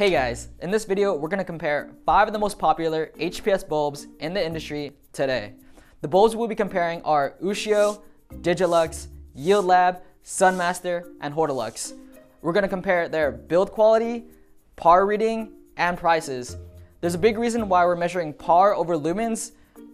Hey guys, in this video, we're gonna compare 5 of the most popular HPS bulbs in the industry today. The bulbs we'll be comparing are Ushio, Digilux, Yield Lab, Sunmaster, and Hortilux. We're gonna compare their build quality, PAR reading, and prices. There's a big reason why we're measuring PAR over lumens,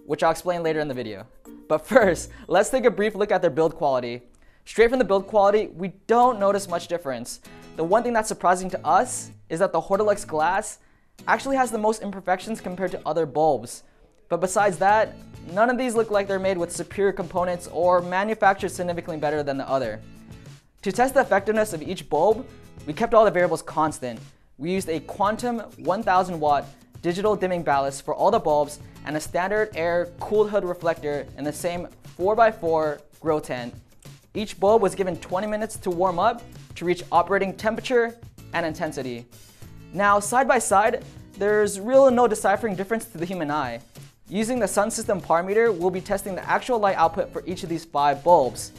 which I'll explain later in the video. But first, let's take a brief look at their build quality. Straight from the build quality, we don't notice much difference. The one thing that's surprising to us is that the Hortilux glass actually has the most imperfections compared to other bulbs. But besides that, none of these look like they're made with superior components or manufactured significantly better than the other. To test the effectiveness of each bulb, we kept all the variables constant. We used a quantum 1000 watt digital dimming ballast for all the bulbs and a standard air cooled hood reflector in the same 4x4 grow tent. Each bulb was given 20 minutes to warm up to reach operating temperature and intensity. Now, side by side, there's really no deciphering difference to the human eye. Using the Sun System PAR meter, we'll be testing the actual light output for each of these 5 bulbs.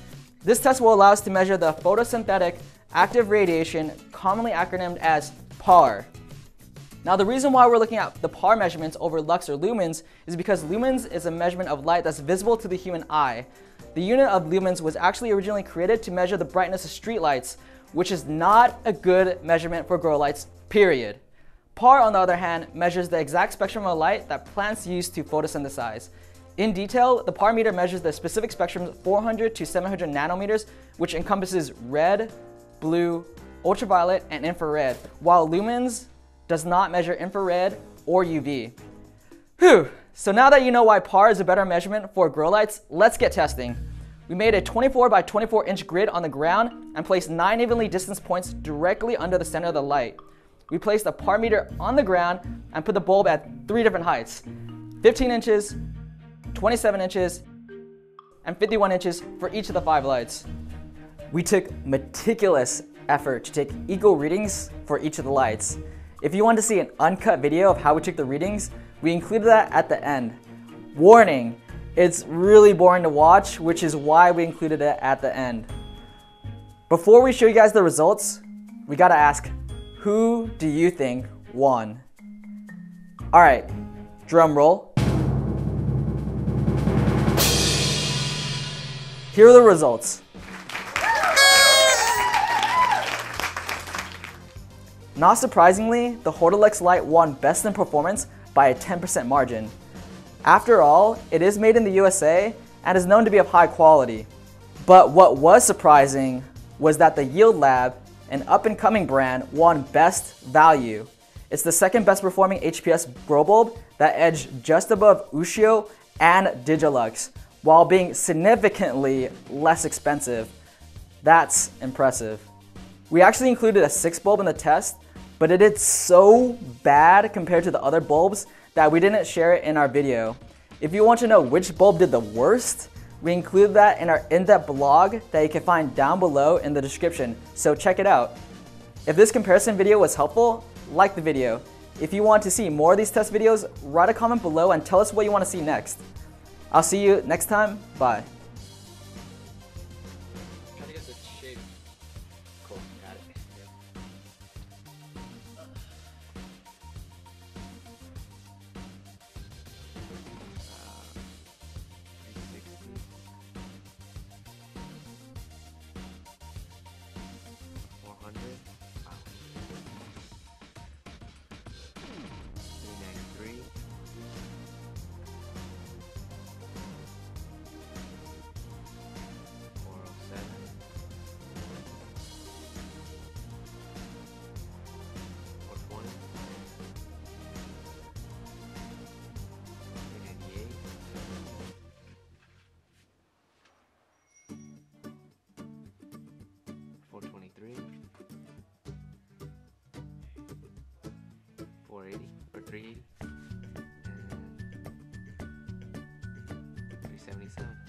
This test will allow us to measure the photosynthetic active radiation, commonly acronymed as PAR. Now, the reason why we're looking at the PAR measurements over lux or lumens is because lumens is a measurement of light that's visible to the human eye. The unit of lumens was actually originally created to measure the brightness of streetlights, which is not a good measurement for grow lights, period. PAR, on the other hand, measures the exact spectrum of light that plants use to photosynthesize. In detail, the PAR meter measures the specific spectrum 400 to 700 nanometers, which encompasses red, blue, ultraviolet, and infrared, while lumens does not measure infrared or UV. Whew! So now that you know why PAR is a better measurement for grow lights, let's get testing. We made a 24-by-24-inch grid on the ground and placed 9 evenly distanced points directly under the center of the light. We placed a PAR meter on the ground and put the bulb at 3 different heights, 15 inches, 27 inches, and 51 inches for each of the 5 lights. We took meticulous effort to take equal readings for each of the lights. If you want to see an uncut video of how we took the readings, we included that at the end. Warning! It's really boring to watch, which is why we included it at the end. Before we show you guys the results, we gotta ask, who do you think won? All right, drum roll. Here are the results. Not surprisingly, the Hortilux light won best in performance by a 10% margin. After all, it is made in the USA and is known to be of high quality. But what was surprising was that the Yield Lab, an up-and-coming brand, won best value. It's the second best performing HPS grow bulb that edged just above Ushio and Digilux, while being significantly less expensive. That's impressive. We actually included a 6th bulb in the test, but it did so bad compared to the other bulbs that we didn't share it in our video. If you want to know which bulb did the worst, we include that in our in-depth blog that you can find down below in the description, so check it out. If this comparison video was helpful, like the video. If you want to see more of these test videos, write a comment below and tell us what you want to see next. I'll see you next time, bye. Or 380 and 377.